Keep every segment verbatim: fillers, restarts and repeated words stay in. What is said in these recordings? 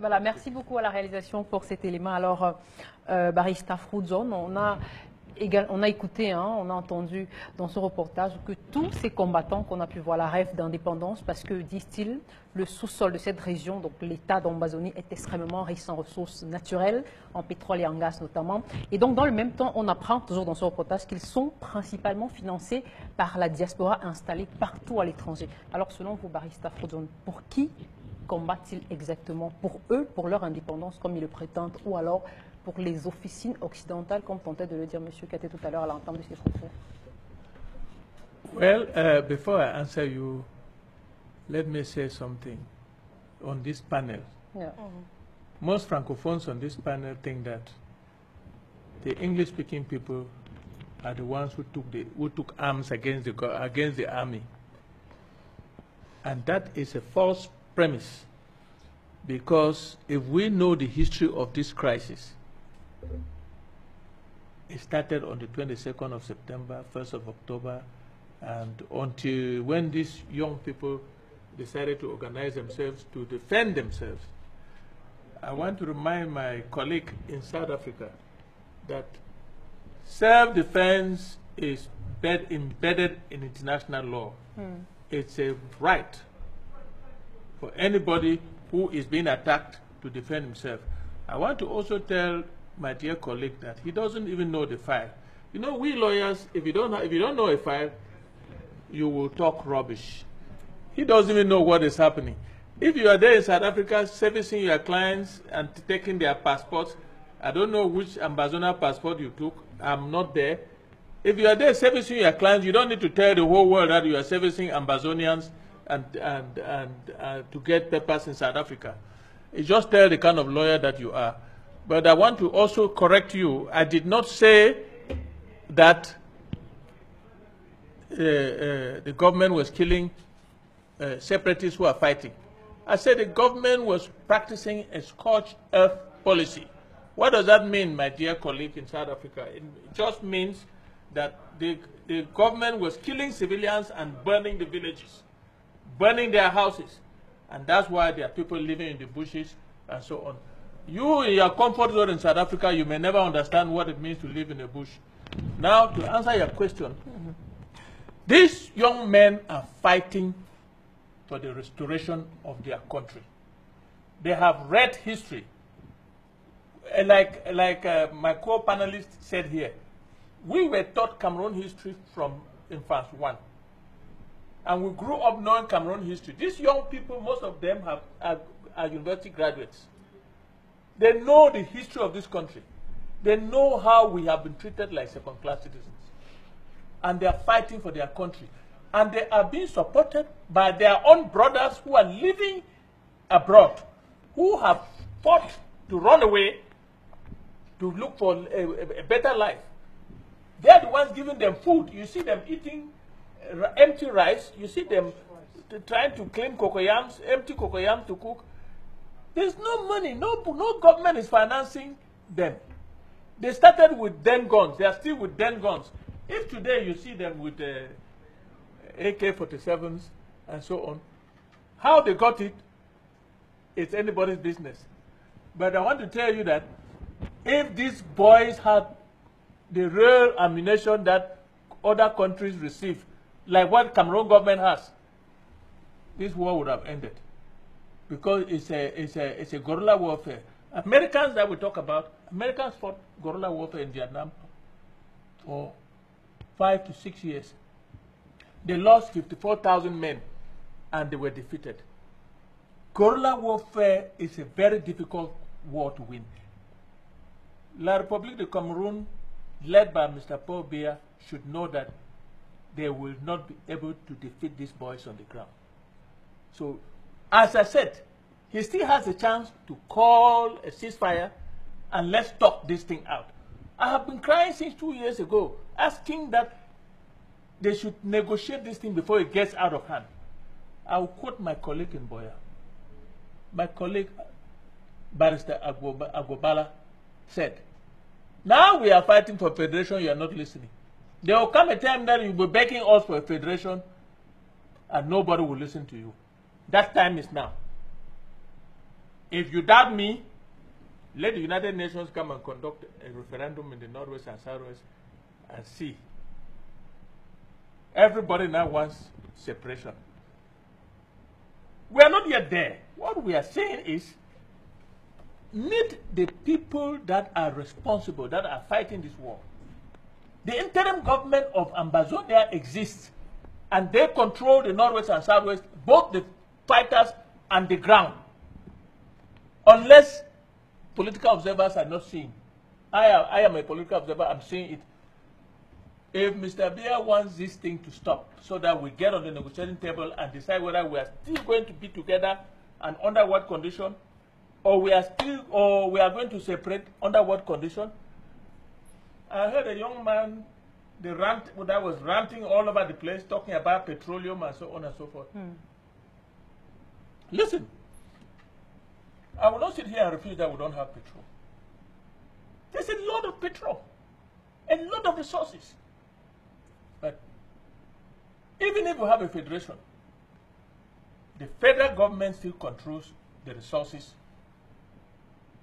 Voilà, merci beaucoup à la réalisation pour cet élément. Alors, euh, Barista Fruzon, on a, on a écouté, hein, on a entendu dans ce reportage que tous ces combattants qu'on a pu voir, la rêve d'indépendance, parce que, disent-ils, le sous-sol de cette région, donc l'état d'Ambazonie, est extrêmement riche en ressources naturelles, en pétrole et en gaz notamment. Et donc, dans le même temps, on apprend, toujours dans ce reportage, qu'ils sont principalement financés par la diaspora installée partout à l'étranger. Alors, selon vous, Barista Fruzon, pour qui combattent-ils exactement? Pour eux, pour leur indépendance, comme ils le prétendent, ou alors pour les officines occidentales, comme tentait de le dire M. Kate tout à l'heure à l'entente de ses propos? Well, uh, before I answer you, let me say something on this panel. Yeah. Mm-hmm. Most francophones on this panel think that the English-speaking people are the ones who took the who took arms against the against the army, and that is a false premise. Because if we know the history of this crisis, it started on the twenty-second of September, first of October, and until when these young people decided to organize themselves to defend themselves. I want to remind my colleague in South Africa that self-defense is embedded in international law. Mm. It's a right for anybody who is being attacked to defend himself. I want to also tell my dear colleague that he doesn't even know the file. You know, we lawyers, if you don't, if you don't know a file, you will talk rubbish. He doesn't even know what is happening. If you are there in South Africa servicing your clients and taking their passports, I don't know which Ambazonia passport you took, I'm not there. If you are there servicing your clients, you don't need to tell the whole world that you are servicing Ambazonians and, and, and uh, to get papers in South Africa. It just tell the kind of lawyer that you are. But I want to also correct you. I did not say that uh, uh, the government was killing uh, separatists who are fighting. I said the government was practicing a scorched earth policy. What does that mean, my dear colleague in South Africa? It just means that the, the government was killing civilians and burning the villages, burning their houses, and that's why there are people living in the bushes and so on. You, in your comfort zone in South Africa, you may never understand what it means to live in a bush. Now, to answer your question, mm-hmm. these young men are fighting for the restoration of their country. They have read history. Like, like uh, my co-panelist said here, we were taught Cameroon history from infants one. And we grew up knowing Cameroon history. These young people, most of them have, are, are university graduates. They know the history of this country. They know how we have been treated like second-class citizens. And they are fighting for their country. And they are being supported by their own brothers who are living abroad, who have fought to run away to look for a, a better life. They are the ones giving them food. You see them eating empty rice, you see them trying to claim cocoyams, empty cocoyams to cook. There's no money, no, no government is financing them. They started with den guns, they are still with den guns. If today you see them with uh, A K forty-sevens and so on, how they got it, it's anybody's business. But I want to tell you that if these boys had the real ammunition that other countries receive, like what Cameroon government has, this war would have ended. Because it's a, it's a, it's a guerrilla warfare. Americans that we talk about, Americans fought guerrilla warfare in Vietnam for five to six years. They lost fifty-four thousand men and they were defeated. Guerrilla warfare is a very difficult war to win. La République de Cameroon, led by Mister Paul Biya, should know that they will not be able to defeat these boys on the ground. So, as I said, he still has a chance to call a ceasefire and let's talk this thing out. I have been crying since two years ago, asking that they should negotiate this thing before it gets out of hand. I will quote my colleague in Boya. My colleague, Barrister Agobala, said, now we are fighting for federation, you are not listening. There will come a time that you will be begging us for a federation and nobody will listen to you. That time is now. If you doubt me, let the United Nations come and conduct a referendum in the Northwest and Southwest and see. Everybody now wants separation. We are not yet there. What we are saying is, meet the people that are responsible, that are fighting this war. The interim government of Ambazonia exists, and they control the Northwest and Southwest, both the fighters and the ground. Unless political observers are not seeing. I am, I am a political observer, I'm seeing it. If Mister Biya wants this thing to stop, so that we get on the negotiating table and decide whether we are still going to be together and under what condition, or we are still, or we are going to separate under what condition. I heard a young man, the rant, that was ranting all over the place, talking about petroleum and so on and so forth. Hmm. Listen, I will not sit here and refuse that we don't have petrol. There's a lot of petrol, a lot of resources. But even if we have a federation, the federal government still controls the resources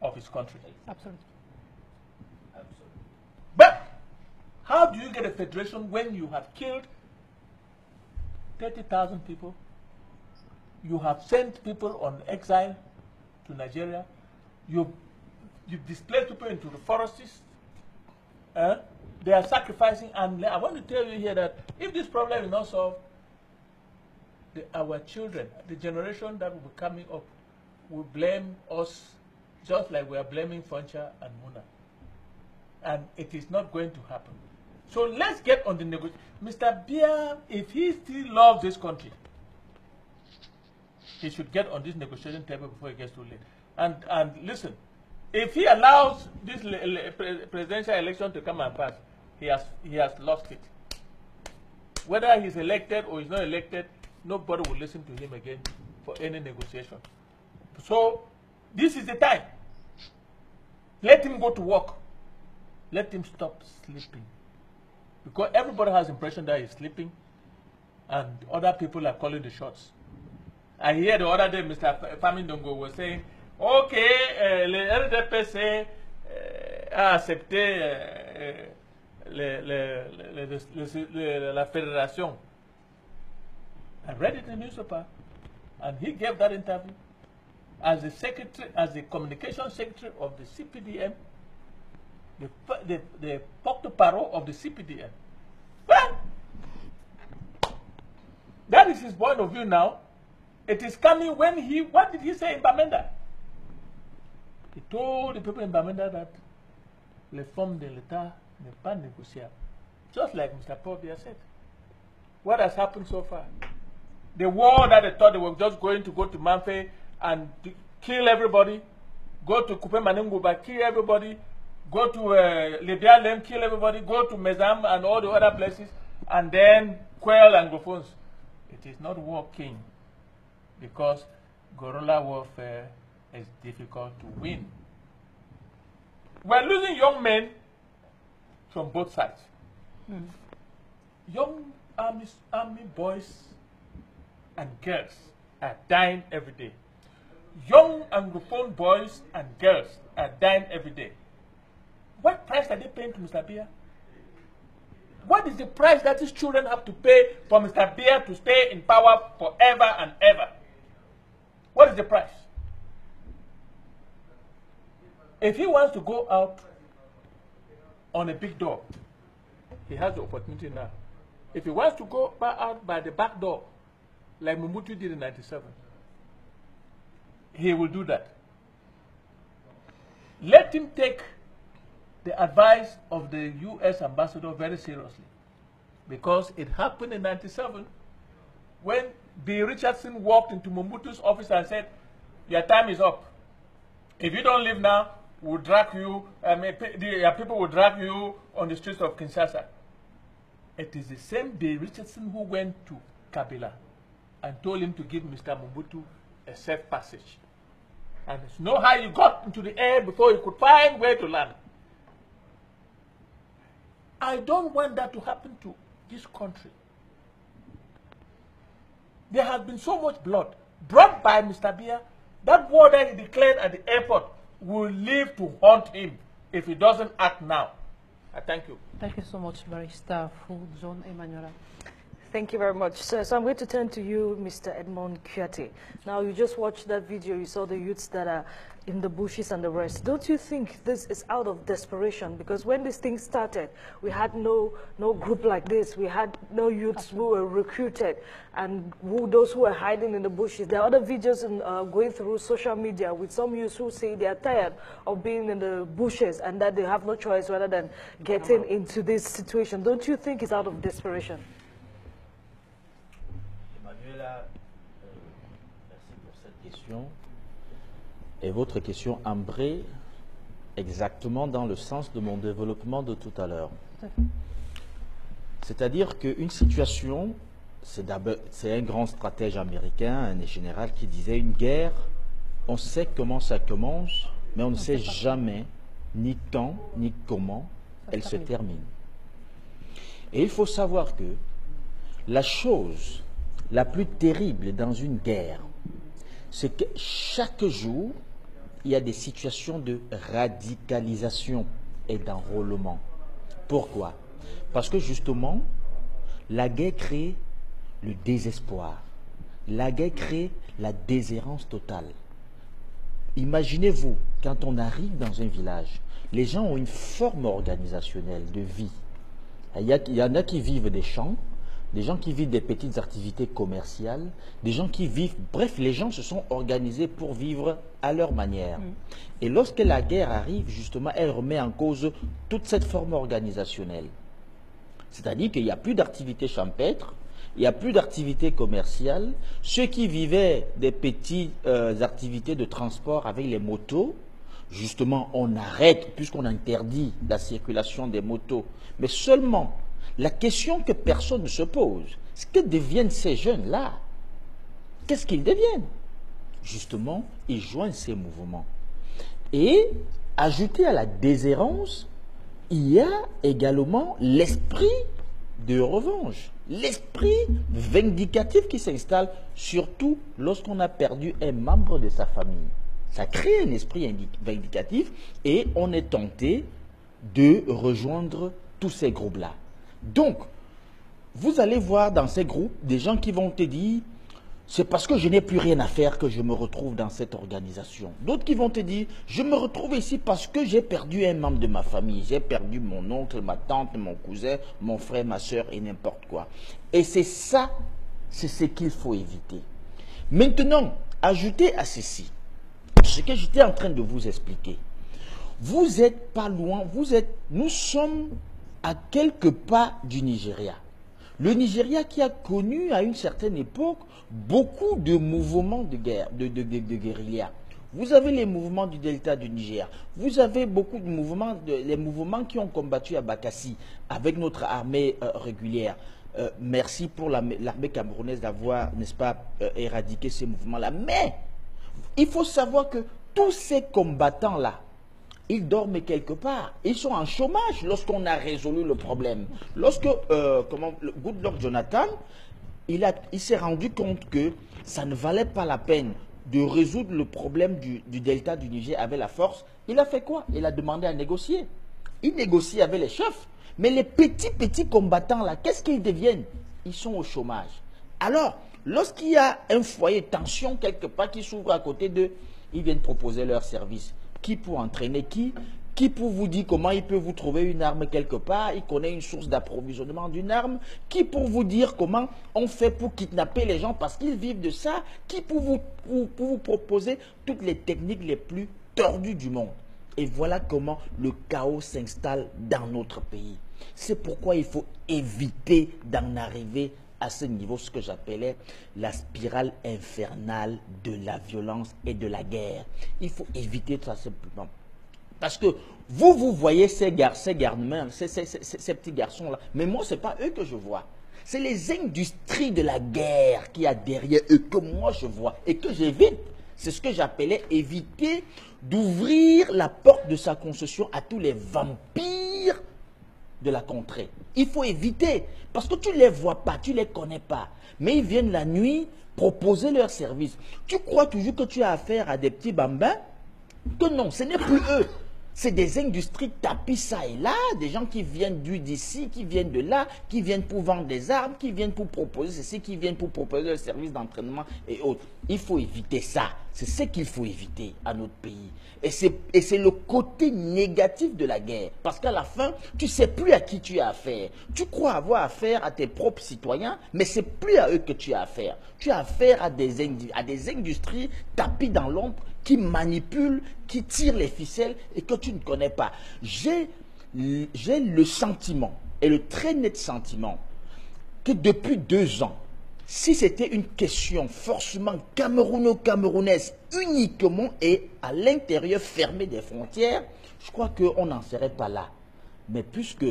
of its country. Absolutely. Absolutely. But how do you get a federation when you have killed thirty thousand people? You have sent people on exile to Nigeria. You've, you've displaced people into the forests. Uh, they are sacrificing, and I want to tell you here that if this problem is not solved, the, our children, the generation that will be coming up, will blame us just like we are blaming Foncha and Muna. And it is not going to happen. So let's get on the negotiation. Mister Biya, if he still loves this country, he should get on this negotiation table before it gets too late. And, and listen, if he allows this presidential election to come and pass, he has, he has lost it. Whether he's elected or he's not elected, nobody will listen to him again for any negotiation. So this is the time. Let him go to work. Let him stop sleeping. Because everybody has the impression that he's sleeping and other people are calling the shots. I hear the other day Mister Famine Dongo was saying, OK, euh, les R D P C euh, a accepté euh, le, le, le, le, le, le, la fédération. I read it in the newspaper, and he gave that interview as the secretary, as the communication secretary of the C P D M, the the, the porte-parole of the C P D M. Well, that is his point of view now. It is coming when he. What did he say in Bamenda? He told the people in Bamenda that les formes de l'État n'est pas négociable. Just like Mister Paul Biya said. What has happened so far? The war that they thought they were just going to go to Manfe and to kill everybody, go to Koupé Maningbe, kill everybody, go to uh, Libya, kill everybody, go to Mezam and all the other places, and then quell Anglophones. It is not war, King, because guerrilla warfare is difficult to win. We're losing young men from both sides. Mm. Young army, army boys and girls are dying every day. Young Anglophone boys and girls are dying every day. What price are they paying to Mister Biya? What is the price that these children have to pay for Mister Biya to stay in power forever and ever? What is the price? If he wants to go out on a big door, he has the opportunity now. If he wants to go out by the back door, like Mobutu did in ninety-seven, he will do that. Let him take the advice of the U S ambassador very seriously, because it happened in ninety-seven when Bill Richardson walked into Mobutu's office and said, your time is up. If you don't leave now, will drag you, um, the, uh, people will drag you on the streets of Kinshasa. It is the same Bill Richardson who went to Kabila and told him to give Mister Mobutu a safe passage. And it's know how you got into the air before you could find where to land. I don't want that to happen to this country. There has been so much blood. brought by Mister Biya, that war that he declared at the airport will live to haunt him if he doesn't act now. I thank you. Thank you so much, Barista Fruzon Emmanuel. Thank you very much. So, so I'm going to turn to you, Mister Edmond Kiyati. Now, you just watched that video. You saw the youths that are in the bushes and the rest. Don't you think this is out of desperation? Because when this thing started, we had no, no group like this. We had no youths who were recruited and who, those who were hiding in the bushes. There are other videos in, uh, going through social media with some youths who say they are tired of being in the bushes and that they have no choice rather than getting into this situation. Don't you think it's out of desperation? Merci pour cette question. Et votre question embraye exactement dans le sens de mon développement de tout à l'heure. C'est-à-dire qu'une situation, c'est un grand stratège américain, un général qui disait une guerre, on sait comment ça commence, mais on ne sait jamais ni quand ni comment elle se termine. Et il faut savoir que la chose la plus terrible dans une guerre, c'est que chaque jour, il y a des situations de radicalisation et d'enrôlement. Pourquoi? Parce que justement, la guerre crée le désespoir. La guerre crée la déshérence totale. Imaginez-vous, quand on arrive dans un village, les gens ont une forme organisationnelle de vie. Il y en a qui vivent des champs, des gens qui vivent des petites activités commerciales, des gens qui vivent... Bref, les gens se sont organisés pour vivre à leur manière. Mmh. Et lorsque la guerre arrive, justement, elle remet en cause toute cette forme organisationnelle. C'est-à-dire qu'il n'y a plus d'activité champêtre, il n'y a plus d'activité commerciale. Ceux qui vivaient des petites euh, activités de transport avec les motos, justement, on arrête, puisqu'on interdit la circulation des motos. Mais seulement... La question que personne ne se pose, c'est que deviennent ces jeunes-là? Qu'est-ce qu'ils deviennent? Justement, ils joignent ces mouvements. Et, ajouté à la déshérence, il y a également l'esprit de revanche, l'esprit vindicatif qui s'installe, surtout lorsqu'on a perdu un membre de sa famille. Ça crée un esprit vindicatif et on est tenté de rejoindre tous ces groupes-là. Donc, vous allez voir dans ces groupes des gens qui vont te dire « c'est parce que je n'ai plus rien à faire que je me retrouve dans cette organisation ». D'autres qui vont te dire « je me retrouve ici parce que j'ai perdu un membre de ma famille, j'ai perdu mon oncle, ma tante, mon cousin, mon frère, ma soeur et n'importe quoi ». Et c'est ça, c'est ce qu'il faut éviter. Maintenant, ajoutez à ceci ce que j'étais en train de vous expliquer. Vous n'êtes pas loin, vous êtes, nous sommes... à quelques pas du Nigeria. Le Nigeria qui a connu à une certaine époque beaucoup de mouvements de guerre, de, de, de, de guérilla. Vous avez les mouvements du Delta du Niger, vous avez beaucoup de mouvements, de, les mouvements qui ont combattu à Bakassi avec notre armée euh, régulière. Euh, merci pour l'armée camerounaise d'avoir, n'est-ce pas, euh, éradiqué ces mouvements-là. Mais il faut savoir que tous ces combattants-là, ils dorment quelque part. Ils sont en chômage lorsqu'on a résolu le problème. Lorsque euh, comment, le Good Lord Jonathan, il, il s'est rendu compte que ça ne valait pas la peine de résoudre le problème du, du delta du Niger avec la force. Il a fait quoi? Il a demandé à négocier. Il négocie avec les chefs. Mais les petits, petits combattants là, qu'est-ce qu'ils deviennent? Ils sont au chômage. Alors, lorsqu'il y a un foyer de tension quelque part qui s'ouvre à côté d'eux, ils viennent proposer leur service. Qui pour entraîner qui? Qui pour vous dire comment il peut vous trouver une arme quelque part? Il connaît une source d'approvisionnement d'une arme. Qui pour vous dire comment on fait pour kidnapper les gens parce qu'ils vivent de ça? Qui pour vous, pour, pour vous proposer toutes les techniques les plus tordues du monde? Et voilà comment le chaos s'installe dans notre pays. C'est pourquoi il faut éviter d'en arriver à ce niveau, ce que j'appelais la spirale infernale de la violence et de la guerre. Il faut éviter ça simplement. Parce que vous, vous voyez ces gar ces, gar ces, ces, ces, ces petits garçons-là, mais moi, ce n'est pas eux que je vois. C'est les industries de la guerre qu'il y a derrière eux que moi, je vois et que j'évite. C'est ce que j'appelais éviter d'ouvrir la porte de sa concession à tous les vampires de la contrée. Il faut éviter, parce que tu ne les vois pas, tu ne les connais pas. Mais ils viennent la nuit proposer leurs services. Tu crois toujours que tu as affaire à des petits bambins? Que non, ce n'est plus eux. C'est des industries tapis ça et là, des gens qui viennent d'ici, qui viennent de là, qui viennent pour vendre des armes, qui viennent pour proposer ceci, qui viennent pour proposer le service d'entraînement et autres. Il faut éviter ça. C'est ce qu'il faut éviter à notre pays. Et c'est le côté négatif de la guerre. Parce qu'à la fin, tu ne sais plus à qui tu as affaire. Tu crois avoir affaire à tes propres citoyens, mais ce n'est plus à eux que tu as affaire. Tu as affaire à des, ind à des industries tapis dans l'ombre qui manipulent, qui tirent les ficelles et que tu ne connais pas. J'ai le sentiment, et le très net sentiment, que depuis deux ans, si c'était une question forcément camerouno-camerounaise uniquement et à l'intérieur fermé des frontières, je crois qu'on n'en serait pas là. Mais puisque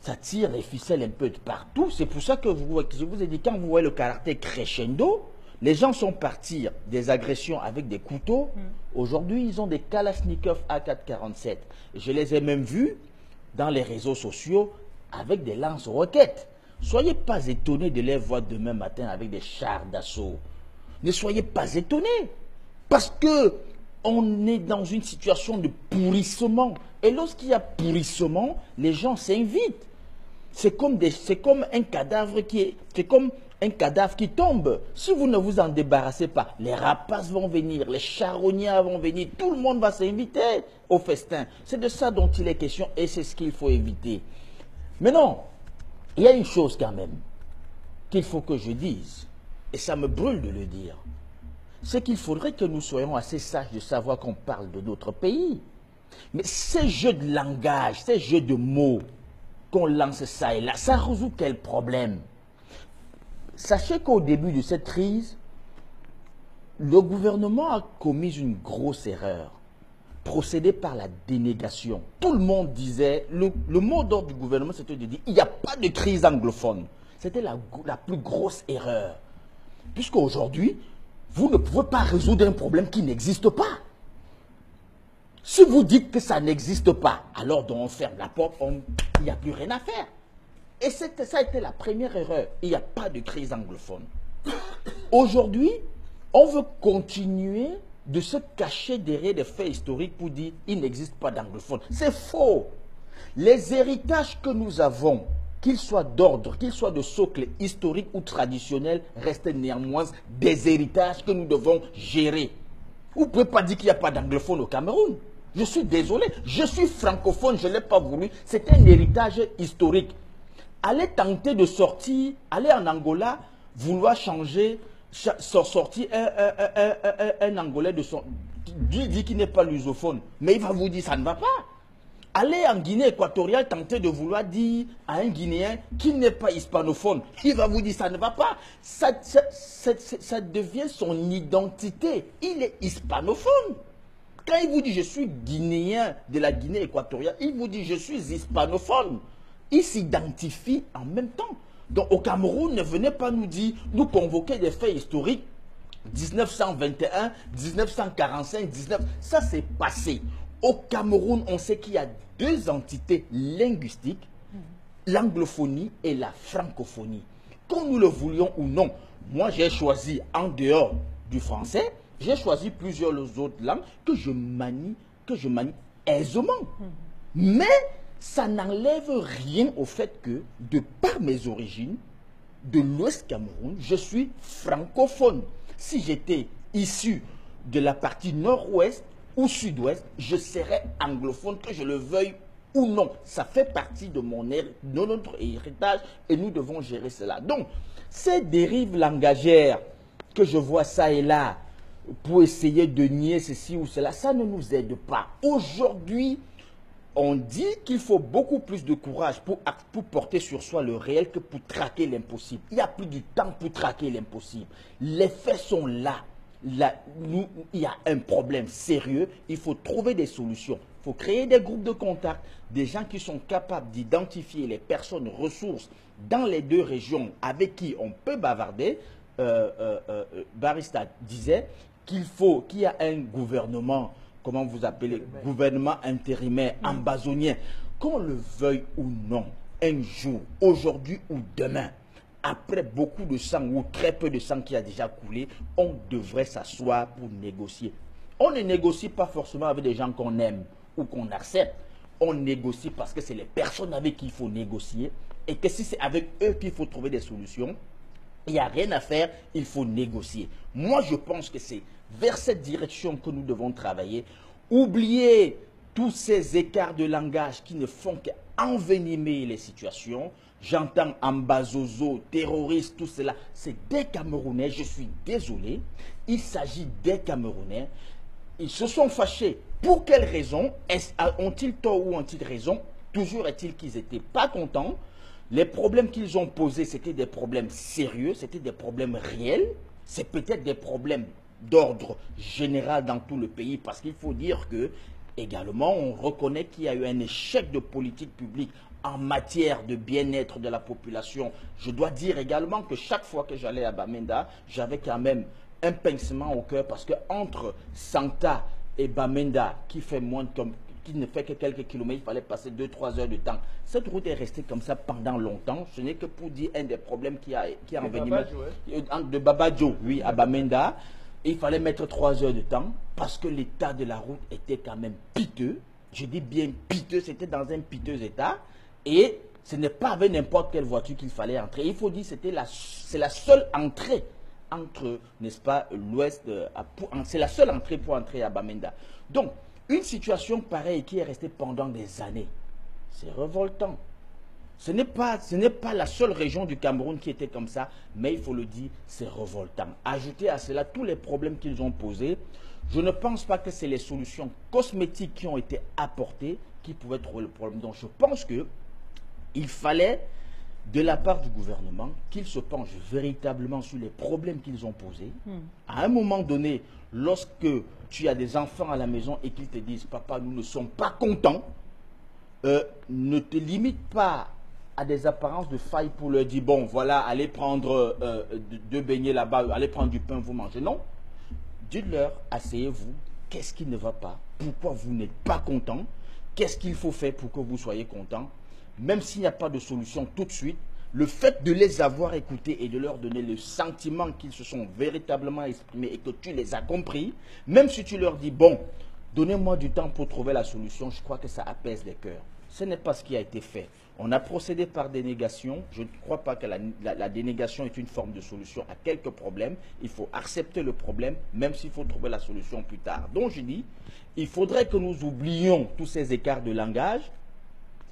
ça tire les ficelles un peu de partout, c'est pour ça que vous, je vous ai dit, quand vous voyez le caractère crescendo, les gens sont partis des agressions avec des couteaux. Mmh. Aujourd'hui, ils ont des Kalachnikov A quatre quarante-sept. Je les ai même vus dans les réseaux sociaux avec des lances-roquettes. Soyez pas étonnés de les voir demain matin avec des chars d'assaut. Ne soyez pas étonnés. Parce que on est dans une situation de pourrissement. Et lorsqu'il y a pourrissement, les gens s'invitent. C'est comme, comme un cadavre qui est... C'est comme un cadavre qui tombe. Si vous ne vous en débarrassez pas, les rapaces vont venir, les charognards vont venir, tout le monde va s'inviter au festin. C'est de ça dont il est question et c'est ce qu'il faut éviter. Mais non. Il y a une chose quand même qu'il faut que je dise, et ça me brûle de le dire, c'est qu'il faudrait que nous soyons assez sages de savoir qu'on parle de notre pays. Mais ces jeux de langage, ces jeux de mots qu'on lance ça et là, ça résout quel problème? Sachez qu'au début de cette crise, le gouvernement a commis une grosse erreur. Procéder par la dénégation. Tout le monde disait, le, le mot d'ordre du gouvernement, c'était de dire, il n'y a pas de crise anglophone. C'était la, la plus grosse erreur. Puisqu'aujourd'hui, vous ne pouvez pas résoudre un problème qui n'existe pas. Si vous dites que ça n'existe pas, alors on ferme la porte, il n'y a plus rien à faire. Et ça a été la première erreur. Il n'y a pas de crise anglophone. Aujourd'hui, on veut continuer de se cacher derrière des faits historiques pour dire qu'il n'existe pas d'anglophone. C'est faux. Les héritages que nous avons, qu'ils soient d'ordre, qu'ils soient de socle historique ou traditionnel, restent néanmoins des héritages que nous devons gérer. Vous ne pouvez pas dire qu'il n'y a pas d'anglophone au Cameroun. Je suis désolé, je suis francophone, je ne l'ai pas voulu. C'est un héritage historique. Allez tenter de sortir, allez en Angola, vouloir changer... sortir un, un, un, un, un Angolais de son... Lui dit qu'il n'est pas lusophone, mais il va vous dire ça ne va pas. Allez en Guinée équatoriale tenter de vouloir dire à un Guinéen qu'il n'est pas hispanophone, il va vous dire ça ne va pas. Ça, ça, ça, ça, ça devient son identité. Il est hispanophone. Quand il vous dit je suis Guinéen de la Guinée équatoriale, il vous dit je suis hispanophone. Il s'identifie en même temps. Donc au Cameroun, ne venez pas nous dire, nous convoquer des faits historiques, mille neuf cent vingt et un, mille neuf cent quarante-cinq, dix-neuf, ça c'est passé. Au Cameroun, on sait qu'il y a deux entités linguistiques, l'anglophonie et la francophonie. Qu'on nous le voulions ou non, moi j'ai choisi en dehors du français, j'ai choisi plusieurs autres langues que je manie, que je manie aisément. Mais... ça n'enlève rien au fait que, de par mes origines, de l'Ouest Cameroun, je suis francophone. Si j'étais issu de la partie nord-ouest ou sud-ouest, je serais anglophone, que je le veuille ou non. Ça fait partie de, mon her... de notre héritage et nous devons gérer cela. Donc, ces dérives langagières que je vois ça et là, pour essayer de nier ceci ou cela, ça ne nous aide pas. Aujourd'hui, on dit qu'il faut beaucoup plus de courage pour, pour porter sur soi le réel que pour traquer l'impossible. Il n'y a plus du temps pour traquer l'impossible. Les faits sont là. Là nous, il y a un problème sérieux. Il faut trouver des solutions. Il faut créer des groupes de contact, des gens qui sont capables d'identifier les personnes ressources dans les deux régions avec qui on peut bavarder. Euh, euh, euh, Barista disait qu'il faut qu'il y a un gouvernement... comment vous appelez, gouvernement intérimaire, ambazonien. qu'on le veuille ou non, un jour, aujourd'hui ou demain, après beaucoup de sang ou très peu de sang qui a déjà coulé, on devrait s'asseoir pour négocier. On ne négocie pas forcément avec des gens qu'on aime ou qu'on accepte. On négocie parce que c'est les personnes avec qui il faut négocier et que si c'est avec eux qu'il faut trouver des solutions, il n'y a rien à faire, il faut négocier. Moi, je pense que c'est vers cette direction que nous devons travailler. Oubliez tous ces écarts de langage qui ne font qu'envenimer les situations. J'entends Ambazozo, terroristes, tout cela. C'est des Camerounais, je suis désolé. Il s'agit des Camerounais. Ils se sont fâchés. Pour quelles raisons? Ont-ils tort ou ont-ils raison? Toujours est-il qu'ils n'étaient pas contents. Les problèmes qu'ils ont posés, c'était des problèmes sérieux, c'était des problèmes réels. C'est peut-être des problèmes d'ordre général dans tout le pays parce qu'il faut dire que, également, on reconnaît qu'il y a eu un échec de politique publique en matière de bien-être de la population. Je dois dire également que chaque fois que j'allais à Bamenda, j'avais quand même un pincement au cœur parce qu'entre Santa et Bamenda, qui fait moins de comme, qui ne fait que quelques kilomètres, il fallait passer deux à trois heures de temps. Cette route est restée comme ça pendant longtemps. Ce n'est que pour dire un des problèmes qui a, qui a envenimé de Babadjo, oui, à Bamenda. Il fallait mettre trois heures de temps parce que l'état de la route était quand même piteux. Je dis bien piteux, c'était dans un piteux état. Et ce n'est pas avec n'importe quelle voiture qu'il fallait entrer. Il faut dire que c'est la seule entrée entre, n'est-ce pas, l'ouest, c'est la seule entrée pour entrer à Bamenda. Donc, une situation pareille qui est restée pendant des années, c'est révoltant. Ce n'est pas, ce n'est pas la seule région du Cameroun qui était comme ça, mais il faut le dire, c'est révoltant. Ajoutez à cela tous les problèmes qu'ils ont posés, je ne pense pas que c'est les solutions cosmétiques qui ont été apportées qui pouvaient trouver le problème. Donc je pense qu'il fallait, de la part du gouvernement, qu'ils se penchent véritablement sur les problèmes qu'ils ont posés. Mmh. À un moment donné, lorsque tu as des enfants à la maison et qu'ils te disent « Papa, nous ne sommes pas contents », euh, ne te limite pas à des apparences de failles pour leur dire « Bon, voilà, allez prendre euh, deux beignets là-bas, allez prendre du pain, vous mangez. » Non. Dites-leur, asseyez-vous, qu'est-ce qui ne va pas? Pourquoi vous n'êtes pas content? Qu'est-ce qu'il faut faire pour que vous soyez content? Même s'il n'y a pas de solution tout de suite, le fait de les avoir écoutés et de leur donner le sentiment qu'ils se sont véritablement exprimés et que tu les as compris, même si tu leur dis « Bon, donnez-moi du temps pour trouver la solution », je crois que ça apaise les cœurs. Ce n'est pas ce qui a été fait. On a procédé par dénégation. Je ne crois pas que la, la, la dénégation est une forme de solution à quelques problèmes. Il faut accepter le problème, même s'il faut trouver la solution plus tard. Donc je dis, il faudrait que nous oublions tous ces écarts de langage.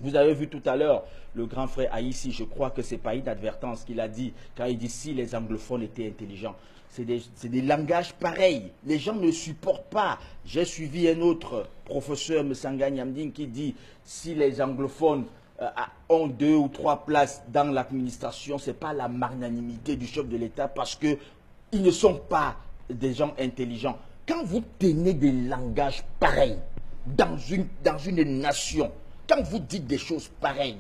Vous avez vu tout à l'heure, le grand frère Haïssi, je crois que ce n'est pas une inadvertance qu'il a dit, quand il dit si les anglophones étaient intelligents. C'est des, des langages pareils. Les gens ne supportent pas. J'ai suivi un autre professeur, Sanganyamdine, qui dit si les anglophones euh, ont deux ou trois places dans l'administration, ce n'est pas la magnanimité du chef de l'État parce qu'ils ne sont pas des gens intelligents. Quand vous tenez des langages pareils dans une, dans une nation, quand vous dites des choses pareilles,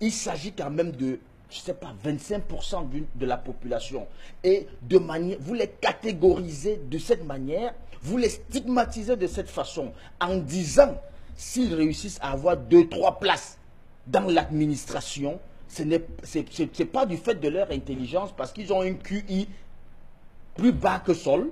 il s'agit quand même de, je ne sais pas, vingt-cinq pour cent de la population. Et de manière, vous les catégorisez de cette manière, vous les stigmatisez de cette façon, en disant, s'ils réussissent à avoir deux, trois places dans l'administration, ce n'est pas du fait de leur intelligence, parce qu'ils ont une Q I plus bas que sol,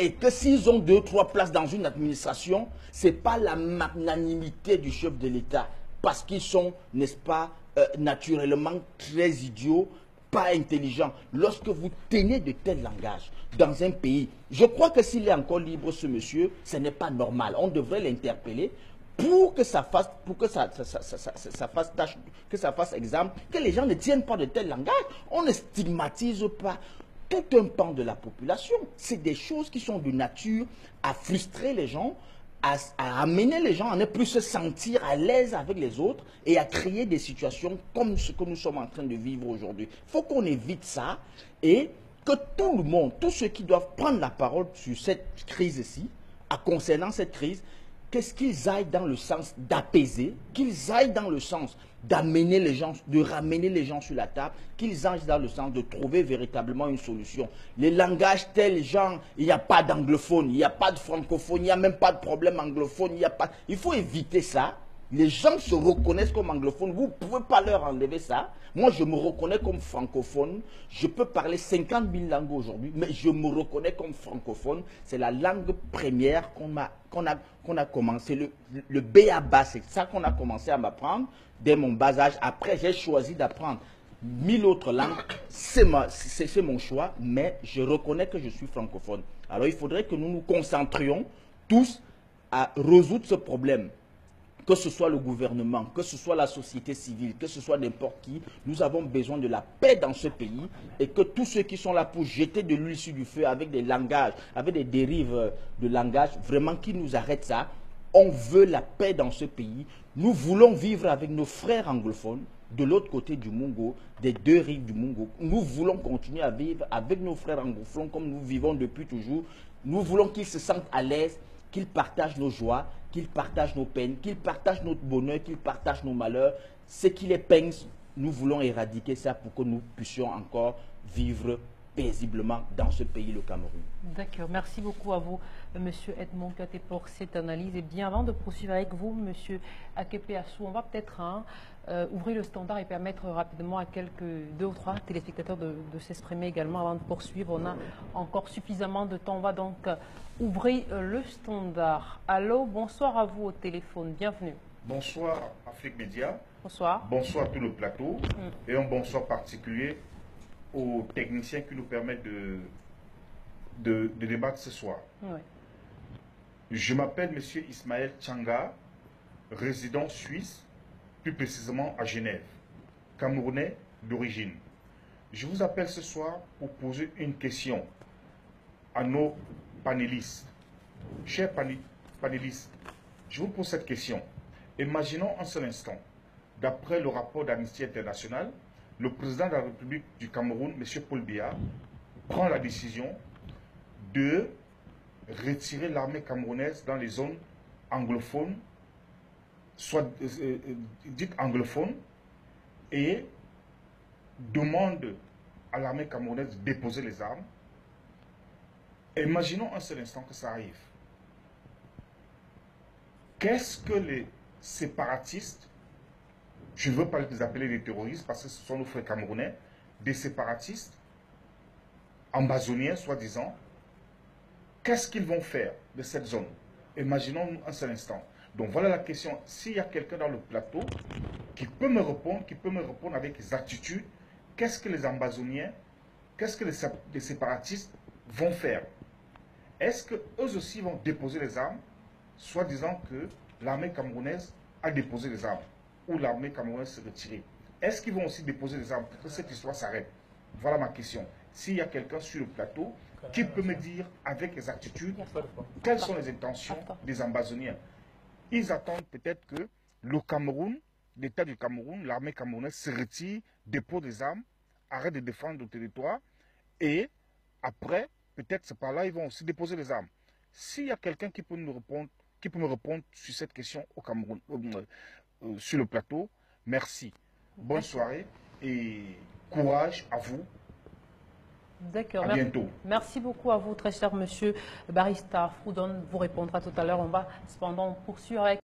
et que s'ils ont deux, trois places dans une administration, ce n'est pas la magnanimité du chef de l'État, parce qu'ils sont, n'est-ce pas, euh, naturellement très idiots, pas intelligents. Lorsque vous tenez de tels langages dans un pays, je crois que s'il est encore libre, ce monsieur, ce n'est pas normal. On devrait l'interpeller pour que ça fasse, pour que ça, ça, ça, ça, ça, ça fasse tâche, que ça fasse examen, que les gens ne tiennent pas de tels langages. On ne stigmatise pas tout un pan de la population. C'est des choses qui sont de nature à frustrer les gens, à, à amener les gens à ne plus se sentir à l'aise avec les autres et à créer des situations comme ce que nous sommes en train de vivre aujourd'hui. Il faut qu'on évite ça et que tout le monde, tous ceux qui doivent prendre la parole sur cette crise-ci, concernant cette crise, qu'est-ce qu'ils aillent dans le sens d'apaiser, qu'ils aillent dans le sens d'amener les gens, de ramener les gens sur la table, qu'ils aillent dans le sens de trouver véritablement une solution. Les langages tels, genre, il n'y a pas d'anglophone, il n'y a pas de francophone, il n'y a même pas de problème anglophone, il n'y a pas... Il faut éviter ça. les gens se reconnaissent comme anglophones, vous ne pouvez pas leur enlever ça. Moi, je me reconnais comme francophone, je peux parler cinquante mille langues aujourd'hui, mais je me reconnais comme francophone. C'est la langue première qu'on a, qu'on a, qu'on a commencé, le, le B A B A, c'est ça qu'on a commencé à m'apprendre dès mon bas âge. Après, j'ai choisi d'apprendre mille autres langues, c'est mon choix, mais je reconnais que je suis francophone. Alors, il faudrait que nous nous concentrions tous à résoudre ce problème. Que ce soit le gouvernement, que ce soit la société civile, que ce soit n'importe qui, nous avons besoin de la paix dans ce pays et que tous ceux qui sont là pour jeter de l'huile sur du feu avec des langages, avec des dérives de langage, vraiment qui nous arrête ça. On veut la paix dans ce pays. Nous voulons vivre avec nos frères anglophones de l'autre côté du Mungo, des deux rives du Mungo. Nous voulons continuer à vivre avec nos frères anglophones comme nous vivons depuis toujours. Nous voulons qu'ils se sentent à l'aise, qu'ils partagent nos joies, qu'ils partagent nos peines, qu'ils partagent notre bonheur, qu'ils partagent nos malheurs. Ce qui les peine, nous voulons éradiquer ça pour que nous puissions encore vivre paisiblement dans ce pays, le Cameroun. D'accord. Merci beaucoup à vous, M. Edmond Kiyati, pour cette analyse. Et bien, avant de poursuivre avec vous, M. Akepe Assou, on va peut-être hein, euh, ouvrir le standard et permettre rapidement à quelques deux ou trois téléspectateurs de, de s'exprimer également avant de poursuivre. On a encore suffisamment de temps. On va donc euh, ouvrir euh, le standard. Allô, bonsoir à vous au téléphone. Bienvenue. Bonsoir, Afrique Média. Bonsoir. Bonsoir à tout le plateau. Mmh. Et un bonsoir particulier aux techniciens qui nous permettent de, de, de débattre ce soir. Oui. Je m'appelle M. Ismaël Tchanga, résident suisse, plus précisément à Genève, Camerounais d'origine. Je vous appelle ce soir pour poser une question à nos panélistes. Chers panélistes, je vous pose cette question. Imaginons un seul instant, d'après le rapport d'Amnesty International, le président de la République du Cameroun, M. Paul Biya, prend la décision de retirer l'armée camerounaise dans les zones anglophones, soit euh, dites anglophones, et demande à l'armée camerounaise de déposer les armes. Imaginons un seul instant que ça arrive. Qu'est-ce que les séparatistes, je ne veux pas les appeler des terroristes parce que ce sont nos frères camerounais, des séparatistes, ambazoniens soi-disant. Qu'est-ce qu'ils vont faire de cette zone? Imaginons-nous un seul instant. Donc voilà la question. S'il y a quelqu'un dans le plateau qui peut me répondre, qui peut me répondre avec exactitude, qu'est-ce que les ambazoniens, qu'est-ce que les séparatistes vont faire? Est-ce qu'eux aussi vont déposer les armes, soi-disant que l'armée camerounaise a déposé les armes, où l'armée camerounaise se retirer? Est-ce qu'ils vont aussi déposer des armes pour que cette histoire s'arrête? Voilà ma question. S'il y a quelqu'un sur le plateau qui peut me dire avec exactitude quelles sont les intentions des ambazoniens. Ils attendent peut-être que le Cameroun, l'État du Cameroun, l'armée camerounaise se retire, dépose des armes, arrête de défendre le territoire et après, peut-être c'est par là, ils vont aussi déposer des armes. S'il y a quelqu'un qui peut nous répondre, qui peut me répondre sur cette question au Cameroun, Euh, sur le plateau. Merci. Bonne soirée et courage à vous. D'accord. À bientôt. Merci beaucoup à vous, très cher monsieur Barista Fruzon. Vous répondra tout à l'heure. On va cependant poursuivre avec...